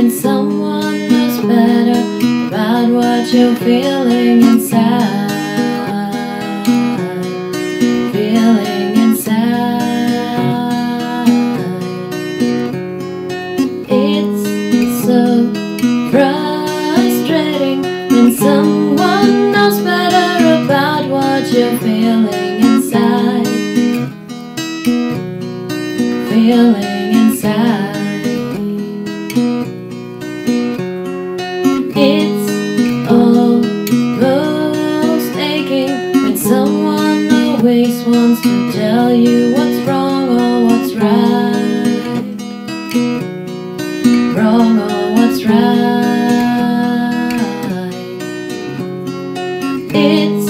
find someone who's better about what you're feeling inside. Feeling inside. It's so frustrating when someone knows better about what you're feeling inside. Feeling inside. It's almost aching when someone always wants to tell you what's wrong or what's right. Wrong or what's right. It's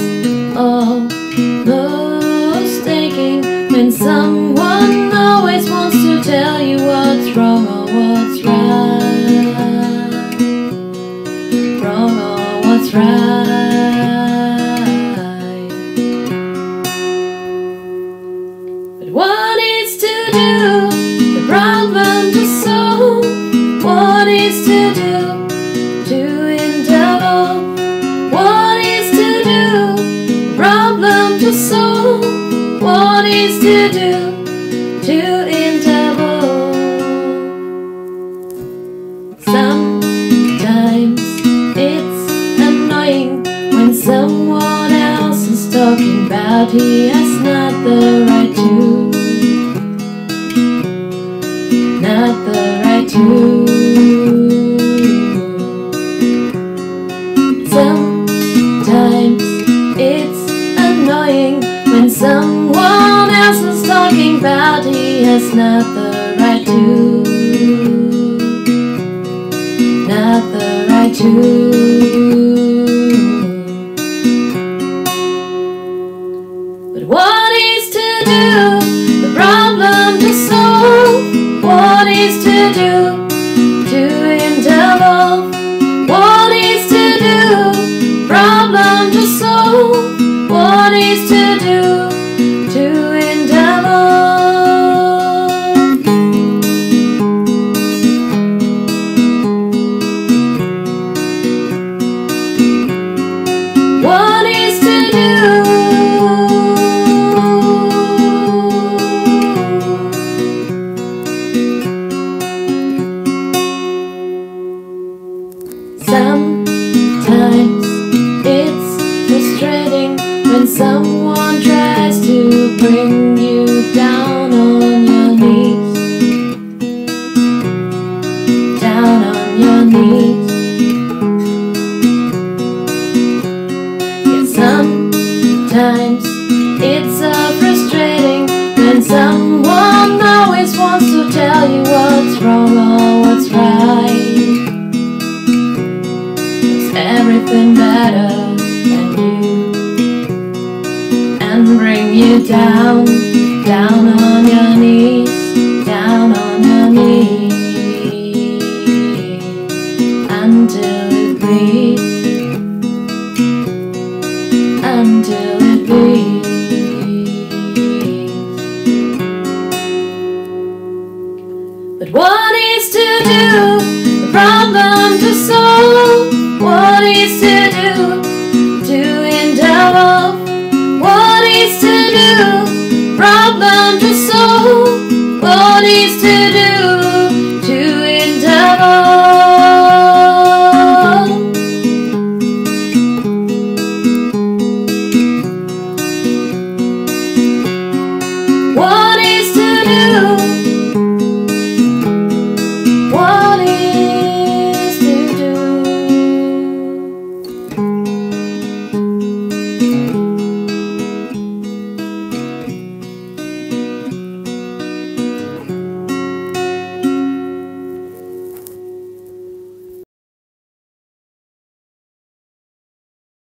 almost aching when someone always wants to tell you what's wrong or what's right. Wrong or what's right. But what is to do? The problem to solve. What is to do? Doing double. What is to do? The problem to solve. What is to do? Doing double. Sometimes when someone else is talking about he has not the right to, not the right to. Sometimes it's annoying when someone else is talking about he has not the right to, not the right to. What is to do? The problem to solve. What is to do? Doing double. What is to do? Problem to solve. What is to do? Doing double. What is to do? Sometimes it's frustrating when someone tries to bring you down on your knees. Down on your knees. Yeah, sometimes it's so frustrating when someone always wants to tell you what's wrong or what's right. Everything better than you, and bring you down, down on your knees, down on your knees, until it bleeds, until it bleeds. But what is to do? The problem to solve. What is to do? Doing double. What is to do? Problem to solve. What is to do?